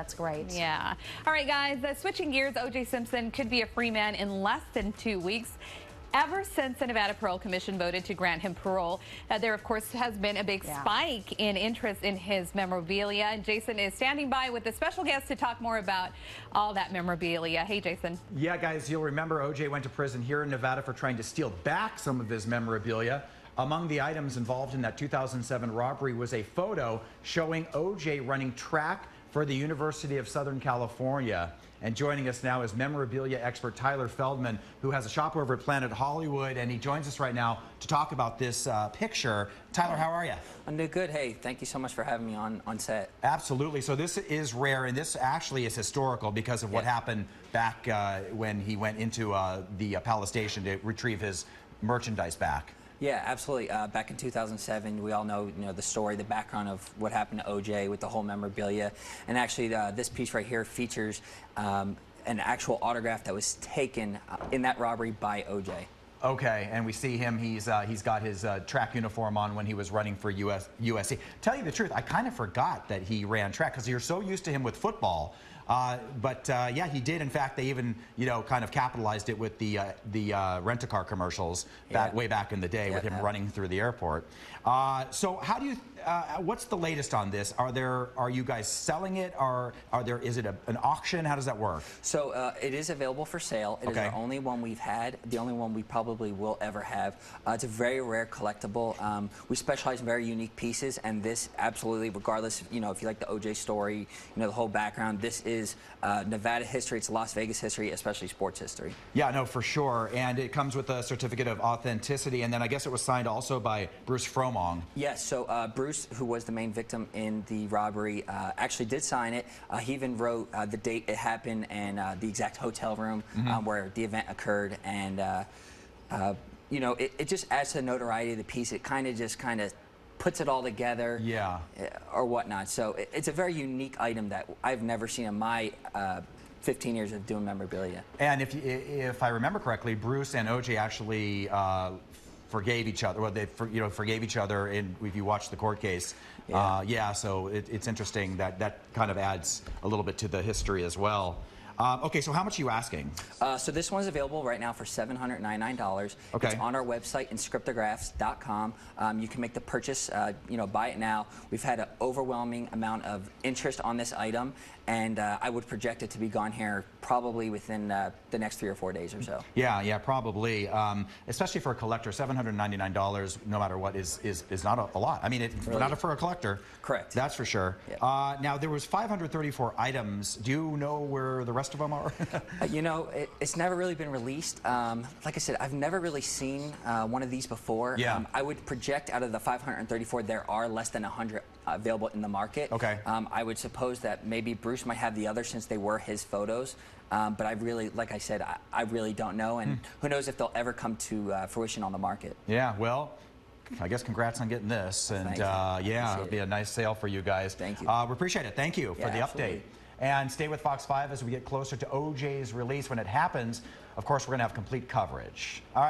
That's great. Yeah. All right, guys, switching gears, O.J. Simpson could be a free man in less than 2 weeks. Ever since the Nevada Parole Commission voted to grant him parole, there, of course, has been a big spike in interest in his memorabilia. And Jason is standing by with a special guest to talk more about all that memorabilia. Hey, Jason. Yeah, guys, you'll remember O.J. went to prison here in Nevada for trying to steal back some of his memorabilia. Among the items involved in that 2007 robbery was a photo showing O.J. running track for the University of Southern California. And joining us now is memorabilia expert Tyler Feldman, who has a shop over at Planet Hollywood, and he joins us right now to talk about this picture. Tyler, how are you? I'm doing good. Hey, thank you so much for having me on set. Absolutely. So this is rare, and this actually is historical because of what happened back when he went into the Palace Station to retrieve his merchandise back. Yeah, absolutely. Back in 2007, we all know, the story, the background of what happened to O.J. with the whole memorabilia. And actually, this piece right here features an actual autograph that was taken in that robbery by O.J. Okay, and we see him. He's got his track uniform on when he was running for USC. Tell you the truth, I kind of forgot that he ran track because you're so used to him with football. Yeah, he did. In fact, they even kind of capitalized it with the rent-a-car commercials way back in the day with him running through the airport. So how do you? What's the latest on this? Are you guys selling it? Is it an auction? How does that work? So it is available for sale. It is the only one we've had, the only one we probably will ever have. It's a very rare collectible. We specialize in very unique pieces, and this absolutely, regardless, if you like the O.J. story, the whole background, this is Nevada history. It's Las Vegas history, especially sports history. Yeah, no, for sure. And it comes with a certificate of authenticity, and then I guess it was signed also by Bruce Fromong. Yes. So Bruce, who was the main victim in the robbery, actually did sign it. He even wrote the date it happened and the exact hotel room where the event occurred. And, it just adds to the notoriety of the piece. It kind of puts it all together or whatnot. So it's a very unique item that I've never seen in my 15 years of doing memorabilia. And if I remember correctly, Bruce and O.J. actually forgave each other. Well, they forgave each other, and if you watch the court case, so it's interesting that kind of adds a little bit to the history as well. Okay, so how much are you asking? So this one's available right now for $799. Okay. It's on our website, inscriptographs.com. You can make the purchase, buy it now. We've had an overwhelming amount of interest on this item, and I would project it to be gone here probably within the next 3 or 4 days or so. Yeah, probably. Especially for a collector, $799, no matter what, is not a lot. I mean, it's really not for a collector. Correct. That's for sure. Yep. Now, there was 534 items. Do you know where the rest of them are? It's never really been released. Like I said, I've never really seen one of these before. Yeah. I would project out of the 534, there are less than 100 available in the market. Okay. I would suppose that maybe Bruce might have the other since they were his photos. But I really, like I said, I really don't know. And who knows if they'll ever come to fruition on the market. Yeah, well, I guess congrats on getting this. And it'll be a nice sale for you guys. Thank you. We appreciate it. Thank you for the update. And stay with Fox 5 as we get closer to O.J.'s release. When it happens, of course, we're going to have complete coverage. All right.